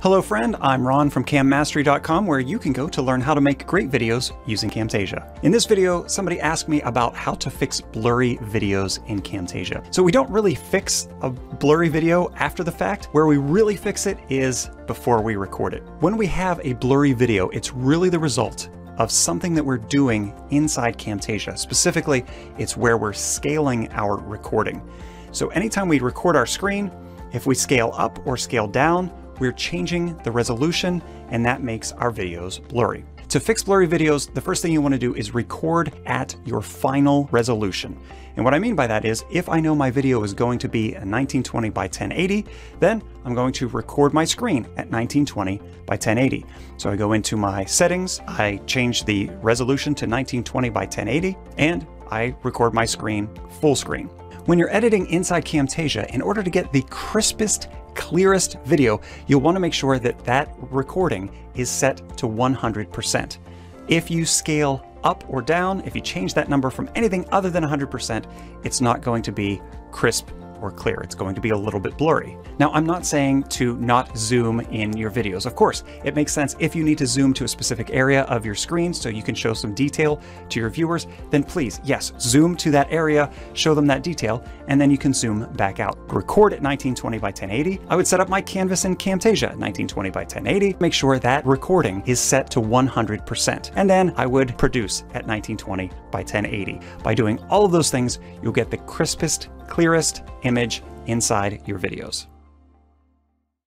Hello friend, I'm Ron from cammastery.com, where you can go to learn how to make great videos using Camtasia. In this video, somebody asked me about how to fix blurry videos in Camtasia. So we don't really fix a blurry video after the fact. Where we really fix it is before we record it. When we have a blurry video, it's really the result of something that we're doing inside Camtasia. Specifically, it's where we're scaling our recording. So anytime we record our screen, if we scale up or scale down, we're changing the resolution, and that makes our videos blurry. To fix blurry videos, the first thing you want to do is record at your final resolution. And what I mean by that is, if I know my video is going to be a 1920 by 1080, then I'm going to record my screen at 1920 by 1080. So I go into my settings, I change the resolution to 1920 by 1080, and I record my screen full screen. When you're editing inside Camtasia, in order to get the crispest, clearest video, you'll want to make sure that that recording is set to 100%. If you scale up or down, if you change that number from anything other than 100%, it's not going to be crisp or clear. It's going to be a little bit blurry. Now, I'm not saying to not zoom in your videos. Of course, it makes sense if you need to zoom to a specific area of your screen so you can show some detail to your viewers, then please, yes, zoom to that area, show them that detail, and then you can zoom back out. Record at 1920 by 1080. I would set up my canvas in Camtasia at 1920 by 1080. Make sure that recording is set to 100%. And then I would produce at 1920 by 1080. By doing all of those things, you'll get the crispest, clearest image inside your videos.